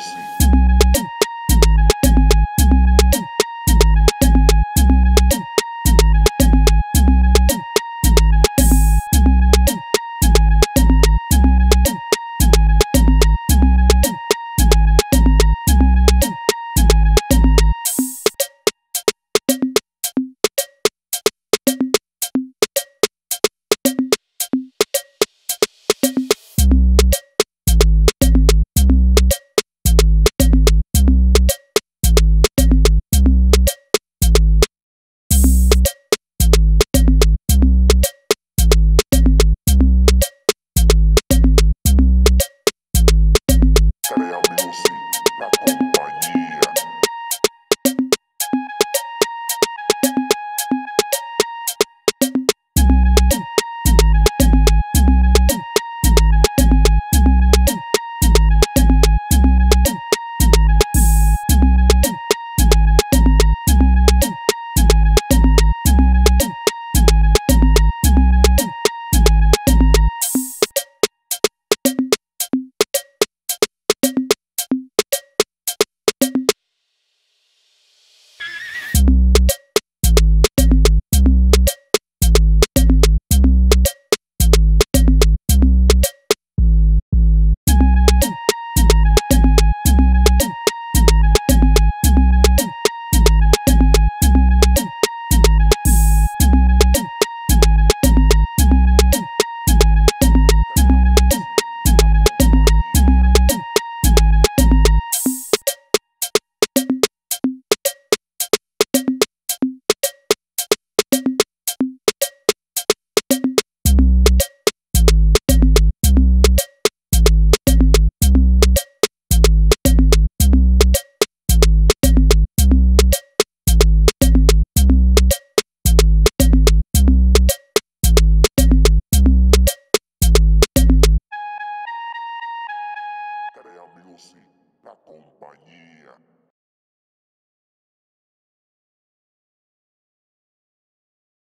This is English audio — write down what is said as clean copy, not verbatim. We'll see.